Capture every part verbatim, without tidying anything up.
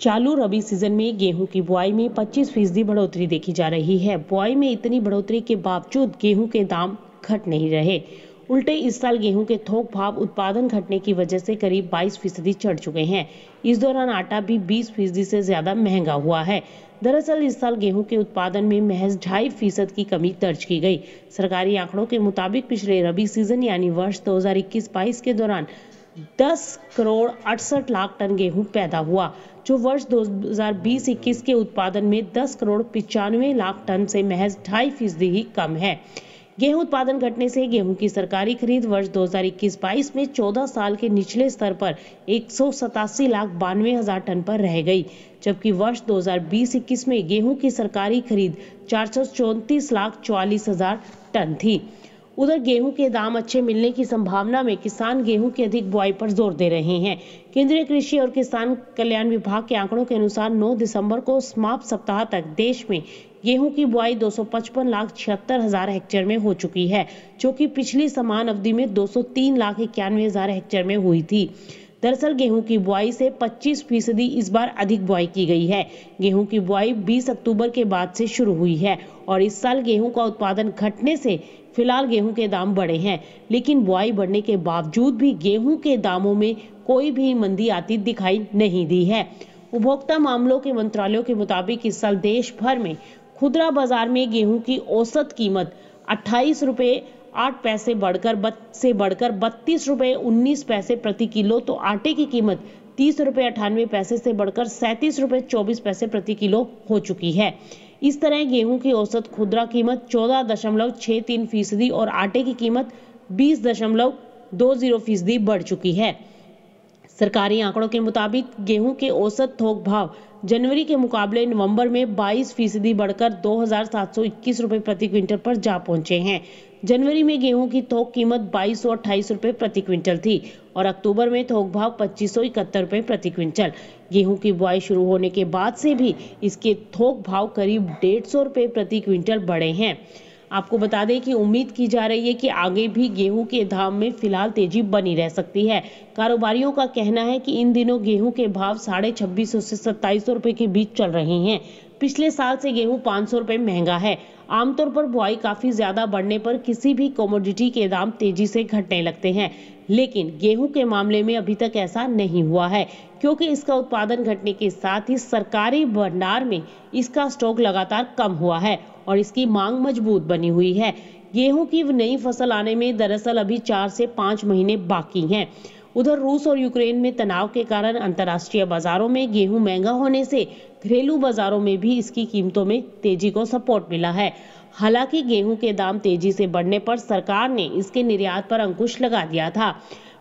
चालू रबी सीजन में गेहूं की बुआई में पच्चीस फीसदी बढ़ोतरी देखी जा रही है। बुआई में इतनी बढ़ोतरी के बावजूद गेहूं के दाम घट नहीं रहे, उल्टे इस साल गेहूं के थोक भाव उत्पादन घटने की वजह से करीब बाईस फीसदी चढ़ चुके हैं। इस दौरान आटा भी बीस फीसदी से ज्यादा महंगा हुआ है। दरअसल इस साल गेहूं के उत्पादन में महज ढाई फीसद की कमी दर्ज की गई। सरकारी आंकड़ों के मुताबिक पिछले रबी सीजन यानी वर्ष दो हजार इक्कीस बाईस के दौरान दस करोड़ अड़सठ लाख टन गेहूं पैदा हुआ, जो वर्ष दो हजार बीस इक्कीस के उत्पादन में दस करोड़ पचानवे लाख टन से महज ढाई फीसदी ही कम है। गेहूं उत्पादन घटने से गेहूं की सरकारी खरीद वर्ष दो हजार इक्कीस बाईस में चौदह साल के निचले स्तर पर एक सौ सतासी लाख बानवे हजार टन पर रह गई, जबकि वर्ष दो हजार बीस इक्कीस में गेहूं की सरकारी खरीद चार सौ चौंतीस लाख चौवालीस हजार टन थी। उधर गेहूं के दाम अच्छे मिलने की संभावना में किसान गेहूं की अधिक बुआई पर जोर दे रहे हैं। केंद्रीय कृषि और किसान कल्याण विभाग के आंकड़ों के अनुसार नौ दिसंबर को समाप्त सप्ताह तक देश में गेहूं की बुआई दो सौ पचपन लाख छिहत्तर हजार हेक्टेयर में हो चुकी है, जो कि पिछली समान अवधि में दो सौ तीन लाख इक्यानवे हजार हेक्टेयर में हुई थी। दरअसल गेहूं की बुआई से पच्चीस फीसदी इस बार अधिक बुआई की गई है। गेहूं की बुआई बीस अक्टूबर के बाद से शुरू हुई है और इस साल गेहूं का उत्पादन घटने से फिलहाल गेहूं के दाम बढ़े हैं, लेकिन बुआई बढ़ने के बावजूद भी गेहूं के दामों में कोई भी मंदी आती दिखाई नहीं दी है। उपभोक्ता मामलों के मंत्रालय के मुताबिक इस साल देश भर में खुदरा बाजार में गेहूँ की औसत कीमत अट्ठाईस रुपये आठ पैसे बढ़कर बत, से बढ़कर बत्तीस रुपये उन्नीस पैसे प्रति किलो, तो आटे की कीमत तीस रुपये अठानवे पैसे से बढ़कर सैंतीस रुपये चौबीस पैसे प्रति किलो हो चुकी है। इस तरह गेहूं की औसत खुदरा कीमत चौदह दशमलव छः तीन फीसदी और आटे की कीमत बीस दशमलव दो जीरो फीसदी बढ़ चुकी है। सरकारी आंकड़ों के मुताबिक गेहूं के औसत थोक भाव जनवरी के मुकाबले नवंबर में बाईस फीसदी बढ़कर दो हजार सात सौ इक्कीस रुपये प्रति क्विंटल पर जा पहुंचे हैं। जनवरी में गेहूं की थोक कीमत बाईस सौ अट्ठाईस रुपये प्रति क्विंटल थी और अक्टूबर में थोक भाव पच्चीस सौ इकहत्तर रुपये प्रति क्विंटल। गेहूं की बुआई शुरू होने के बाद से भी इसके थोक भाव करीब डेढ़ सौ रुपये प्रति क्विंटल बढ़े हैं। आपको बता दें कि उम्मीद की जा रही है कि आगे भी गेहूं के दाम में फिलहाल तेजी बनी रह सकती है। कारोबारियों का कहना है कि इन दिनों गेहूं के भाव साढ़े छब्बीस सौ से सत्ताईस सौ रुपए के बीच चल रहे हैं। पिछले साल से गेहूं पाँच सौ रुपए महंगा है। आमतौर पर बुआई काफी ज्यादा बढ़ने पर किसी भी कमोडिटी के दाम तेजी से घटने लगते हैं, लेकिन गेहूं के मामले में अभी तक ऐसा नहीं हुआ है, क्योंकि इसका उत्पादन घटने के साथ ही सरकारी भंडार में इसका स्टॉक लगातार कम हुआ है और इसकी मांग मजबूत बनी हुई है। गेहूं की नई फसल आने में दरअसल अभी चार से पाँच महीने बाकी हैं। उधर रूस और यूक्रेन में तनाव के कारण अंतर्राष्ट्रीय बाजारों में गेहूं महंगा होने से घरेलू बाजारों में भी इसकी कीमतों में तेजी को सपोर्ट मिला है। हालांकि गेहूं के दाम तेजी से बढ़ने पर सरकार ने इसके निर्यात पर अंकुश लगा दिया था।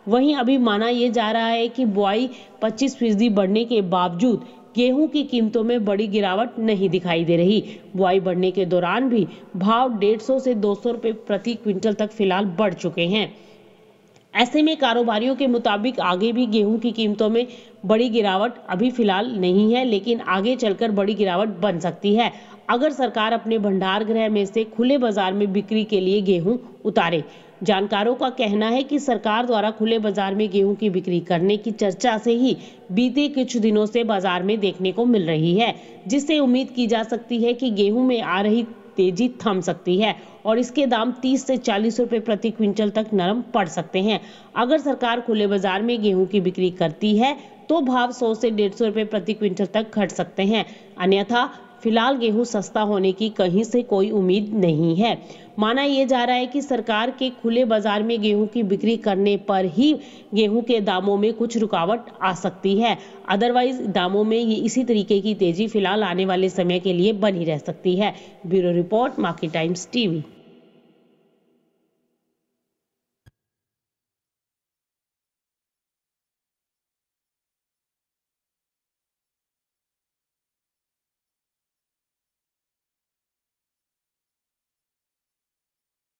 वहीं अभी माना ये जा रहा है कि बुआई पच्चीस फीसदी बढ़ने के बावजूद गेहूं की कीमतों में बड़ी गिरावट नहीं दिखाई दे रही। बुआई बढ़ने के दौरान भी भाव डेढ़ सौ से दो सौ रुपये प्रति क्विंटल तक फिलहाल बढ़ चुके हैं। ऐसे में कारोबारियों के मुताबिक आगे भी गेहूं की कीमतों में बड़ी गिरावट अभी फिलहाल नहीं है, लेकिन आगे चलकर बड़ी गिरावट बन सकती है अगर सरकार अपने भंडार गृह में से खुले बाजार में बिक्री के लिए गेहूं उतारे। जानकारों का कहना है कि सरकार द्वारा खुले बाजार में गेहूं की बिक्री करने की चर्चा से ही बीते कुछ दिनों से बाजार में देखने को मिल रही है, जिससे उम्मीद की जा सकती है कि गेहूं में आ रही तेजी थम सकती है और इसके दाम तीस से चालीस रुपए प्रति क्विंटल तक नरम पड़ सकते हैं। अगर सरकार खुले बाजार में गेहूं की बिक्री करती है तो भाव सौ से डेढ़ सौ रुपए प्रति क्विंटल तक घट सकते हैं, अन्यथा फिलहाल गेहूं सस्ता होने की कहीं से कोई उम्मीद नहीं है। माना यह जा रहा है कि सरकार के खुले बाजार में गेहूं की बिक्री करने पर ही गेहूं के दामों में कुछ रुकावट आ सकती है, अदरवाइज दामों में ये इसी तरीके की तेजी फिलहाल आने वाले समय के लिए बनी रह सकती है। Bureau report, market times TV.